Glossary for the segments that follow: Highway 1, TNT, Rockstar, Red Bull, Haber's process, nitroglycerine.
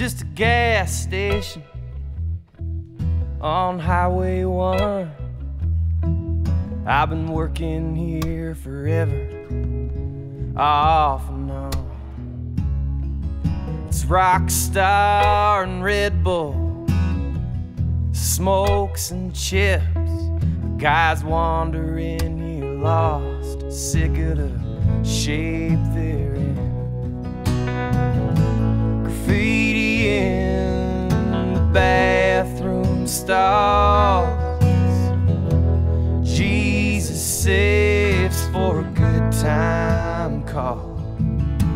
just a gas station on Highway 1. I've been working here forever, off and on. It's Rockstar and Red Bull, smokes and chips. Guys wandering here lost, sick of the shape they're in. Graffiti in the bathroom stalls, Jesus saves for a good time call.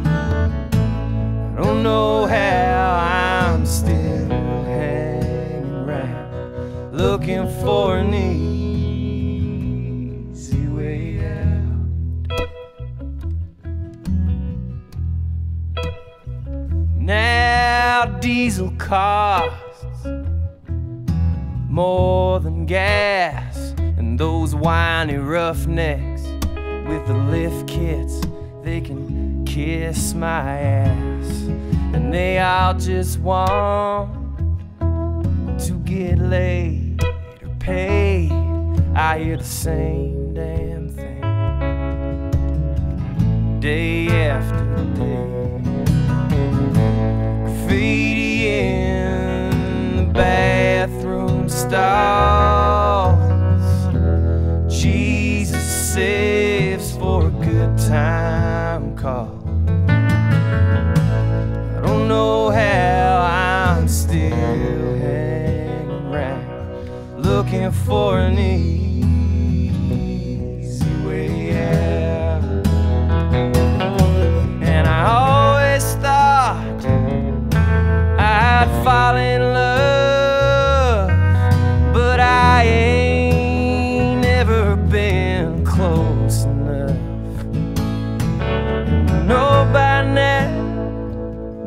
I don't know how I'm still hanging around, looking for an easy way out. Now diesel costs more than gas, and those whiny roughnecks with the lift kits, they can kiss my ass. And they all just want to get laid or paid. I hear the same damn thing day after day. Graffiti in the bathroom stalls, Jesus saves for a good time call. I don't know how I'm still hanging around, looking for an easy way out. And I always thought I'd fall in love, but I ain't never been close enough. And I know by now,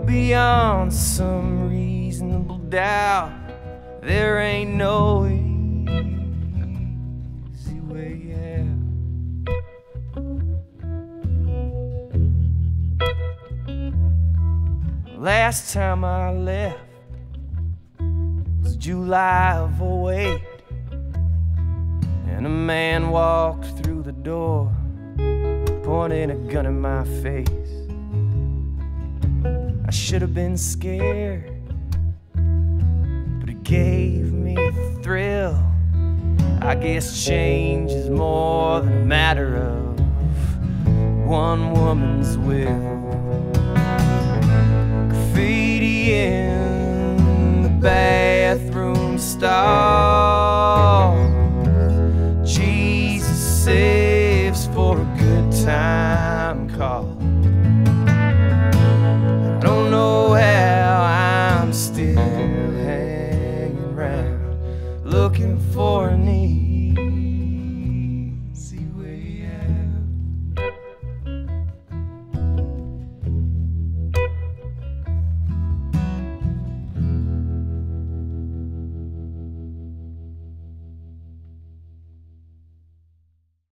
beyond some reasonable doubt, there ain't no easy way out. Last time I left was July of '08, and a man walked through the door, pointing a gun in my face. I should have been scared, gave me the thrill. I guess change is more than a matter of one woman's will. Graffiti in the bathroom stall, Jesus saves for a good time call.